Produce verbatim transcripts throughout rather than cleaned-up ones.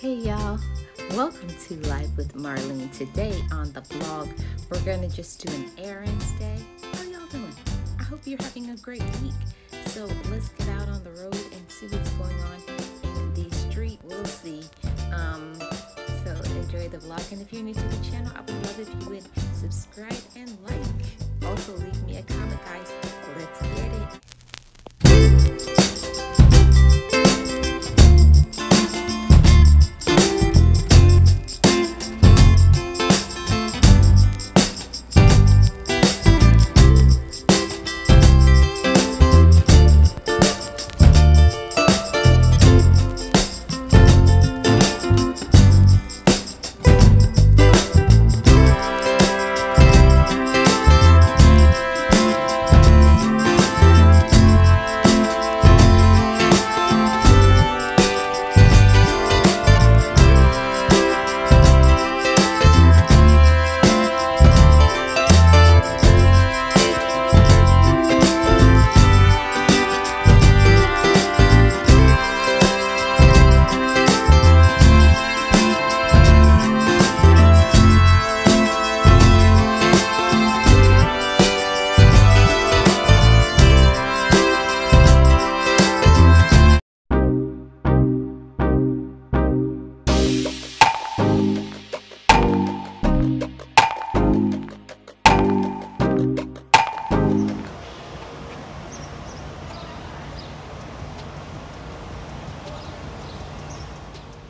Hey y'all, welcome to Life with Marlene. Today on the vlog, we're gonna just do an errands day. How y'all doing? I hope you're having a great week. So let's get out on the road and see what's going on in the street. We'll see. Um, so enjoy the vlog, and if you're new to the channel, I would love if you would subscribe and like. Also leave me a comment, guys. Let's get it.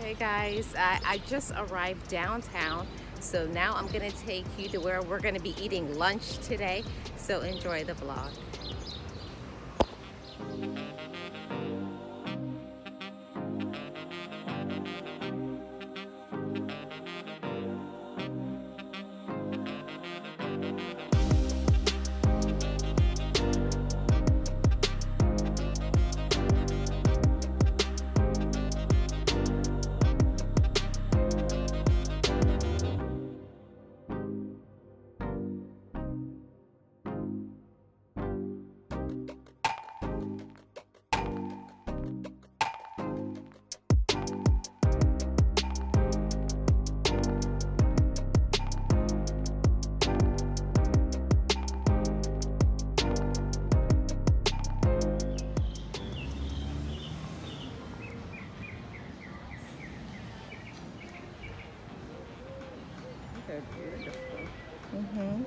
Hey guys, I, I just arrived downtown, so now I'm gonna take you to where we're gonna be eating lunch today, so enjoy the vlog. They're beautiful. Mm-hmm.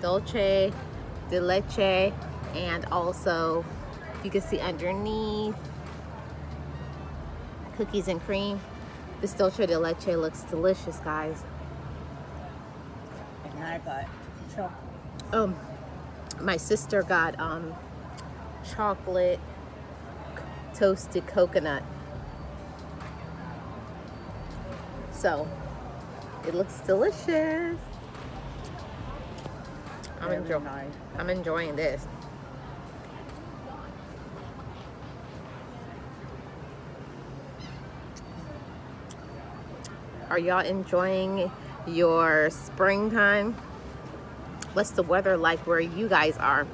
Dolce de leche, and also you can see underneath cookies and cream. This Dolce de leche looks delicious, guys. And I got chocolate. Um, my sister got um chocolate toasted coconut. So it looks delicious. I'm enjoying. Nice. I'm enjoying this. Are y'all enjoying your springtime? What's the weather like where you guys are?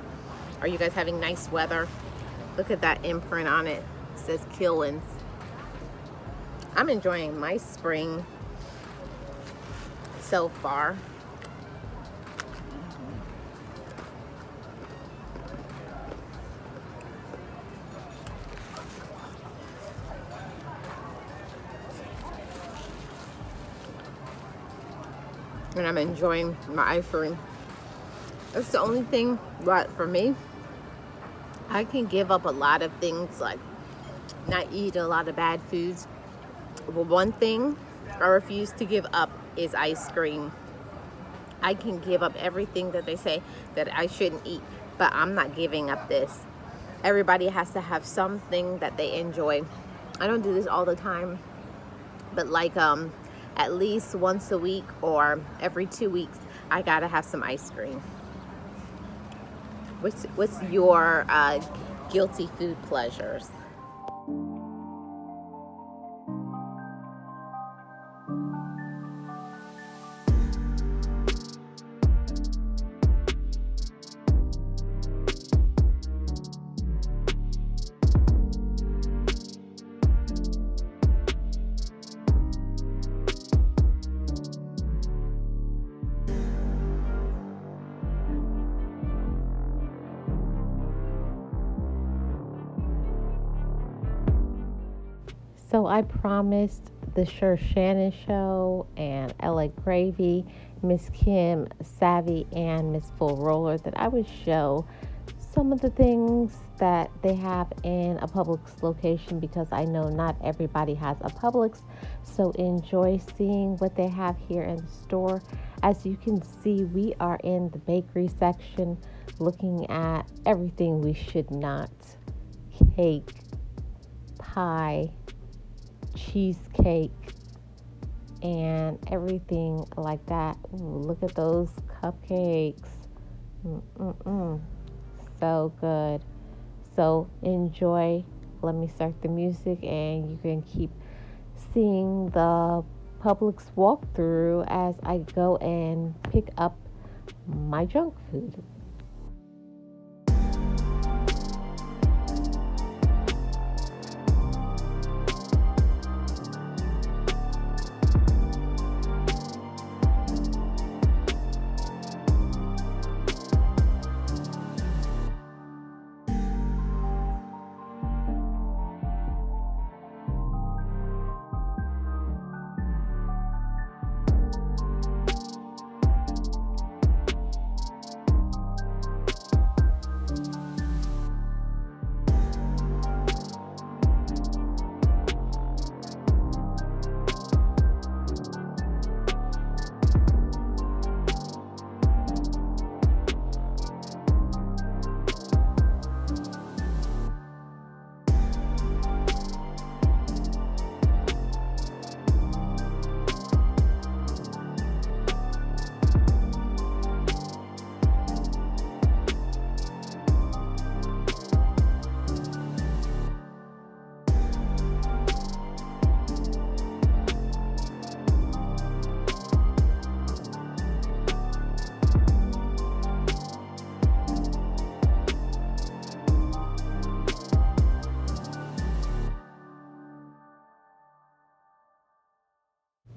Are you guys having nice weather? Look at that imprint on it. It says Kilwins. I'm enjoying my spring so far. And I'm enjoying my ice cream. That's the only thing, but for me, I can give up a lot of things, like not eat a lot of bad foods. But one thing I refuse to give up is ice cream. I can give up everything that they say that I shouldn't eat, but I'm not giving up this. Everybody has to have something that they enjoy. I don't do this all the time, but like um, at least once a week or every two weeks, I gotta have some ice cream. What's, what's your uh, guilty food pleasures? So I promised the Shoshannon Show and L A Gravy, Miss Kim, Savvy, and Miss Full Roller that I would show some of the things that they have in a Publix location, because I know not everybody has a Publix. So enjoy seeing what they have here in the store. As you can see, we are in the bakery section looking at everything we should not: cake, pie, cheesecake, and everything like that. Ooh, look at those cupcakes. Mm-mm-mm. So good. So enjoy. Let me start the music and you can keep seeing the Publix walkthrough as I go and pick up my junk food.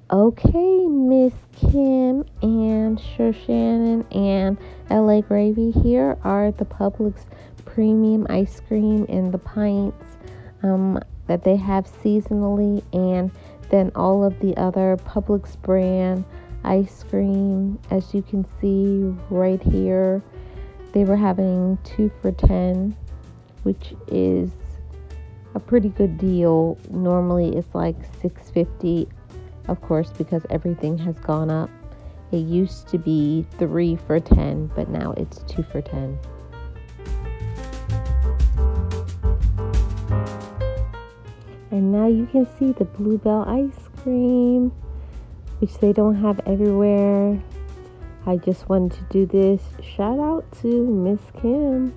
Okay, Miss Kim and Shoshannon and L A Gravy, here are the Publix premium ice cream in the pints um, that they have seasonally, and then all of the other Publix brand ice cream. As you can see right here, they were having two for ten, which is a pretty good deal. Normally it's like six fifty, of course, because everything has gone up. It used to be three for ten, but now it's two for ten. And now you can see the Bluebell ice cream, which they don't have everywhere. I just wanted to do this. Shout out to Miss Kim.